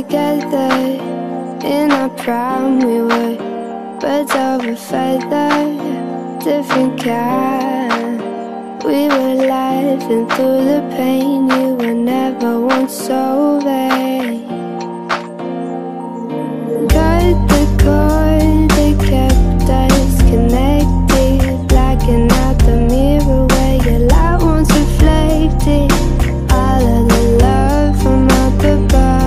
Together in our prime, we were birds of a feather, different kind. We were laughing through the pain. You were never once so vain. Cut the cord that kept us connected, blacking out the mirror where your light once reflected. All of the love from up above.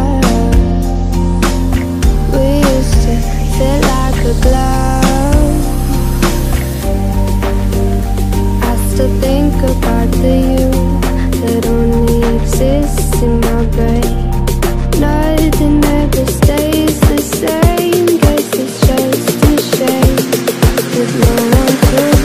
Feel like a glove. I still think about the you that only exists in my brain. Nothing ever stays the same. Guess it's just a shame that no one could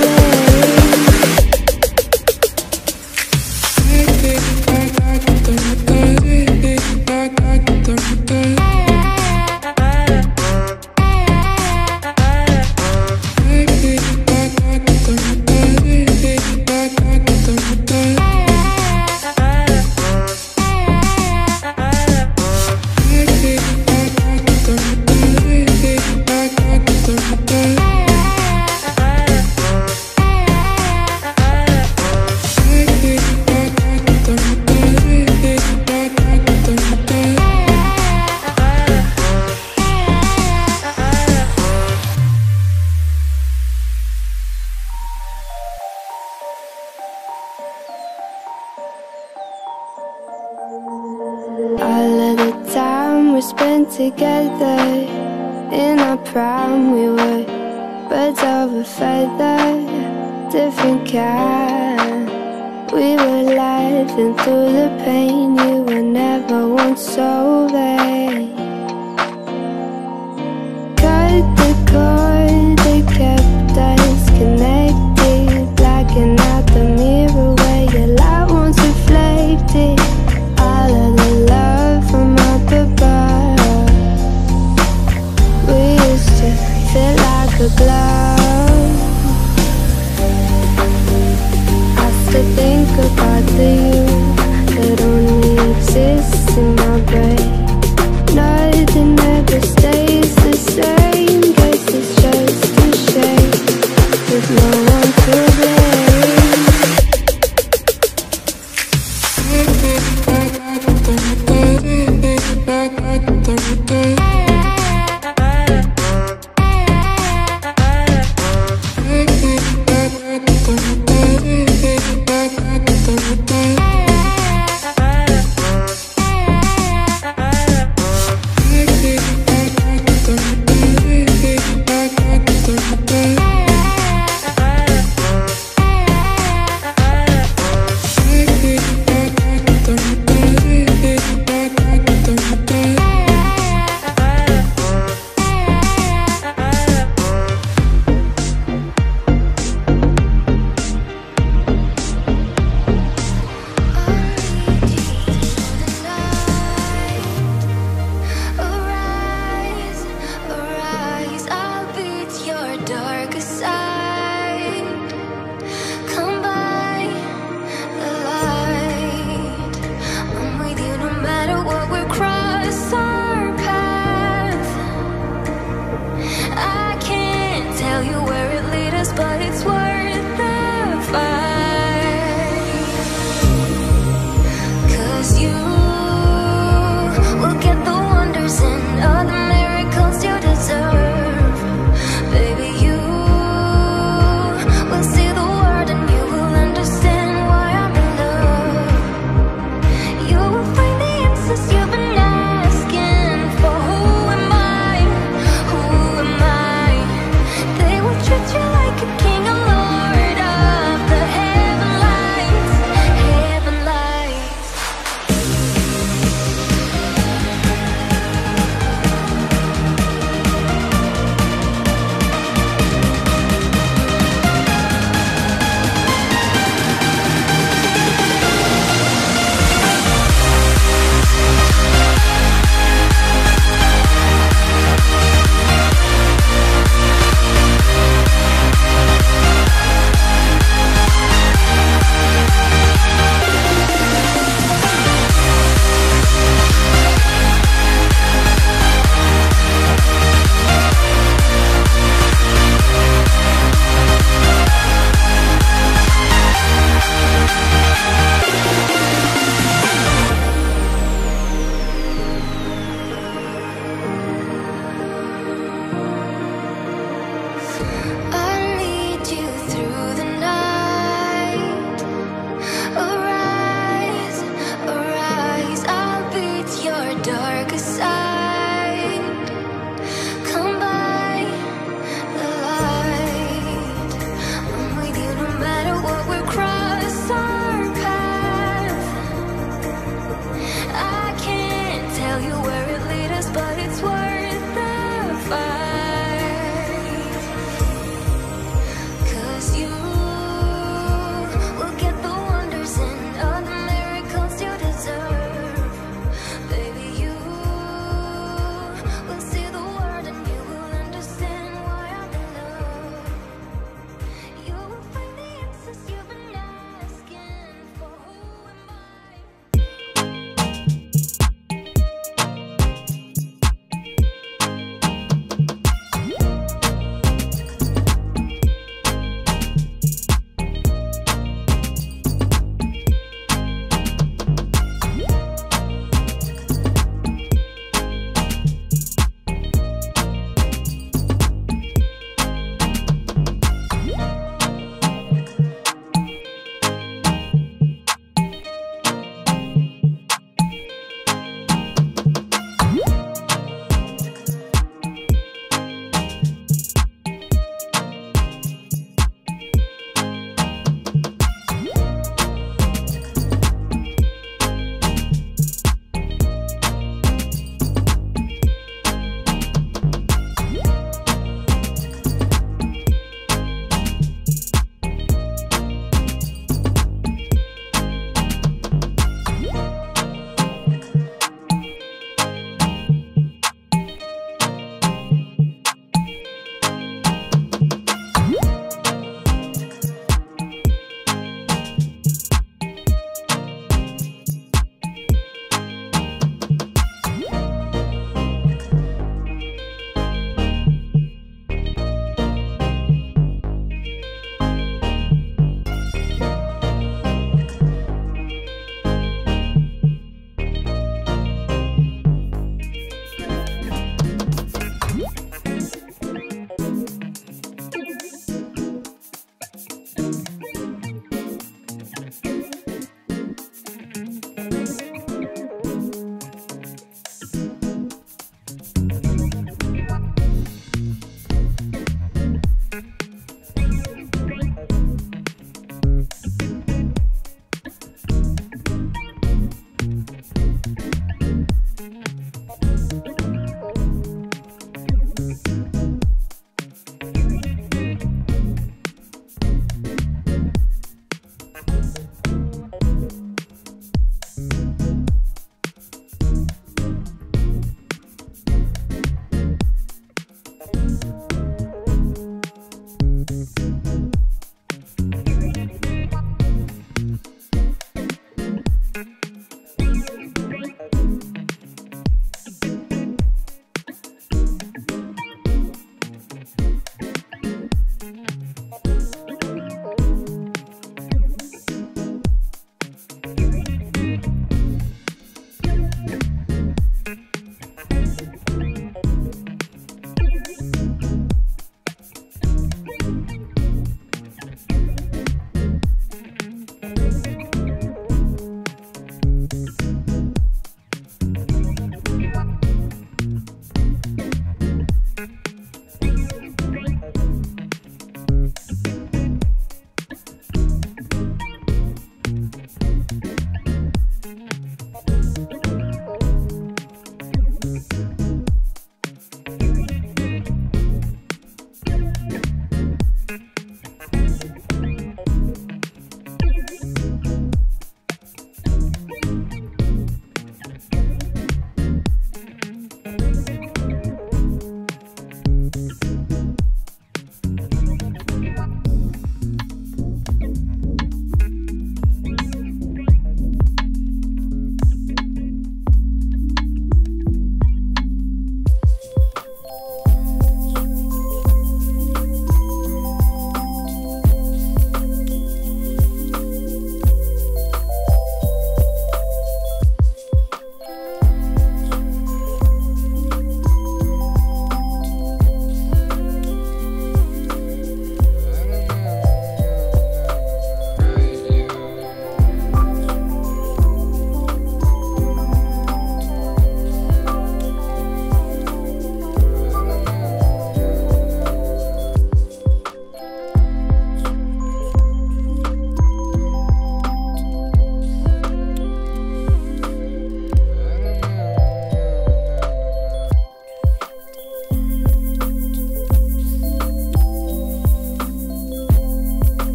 together in our prime. We were birds of a feather, different kind. We were laughing through the pain. You were never once so vain. Cut the cord that kept us connected, blacking out the mirror where your light once reflected. All of the love from up above. Feel like a glove. I still think about the you that only exists in my brain.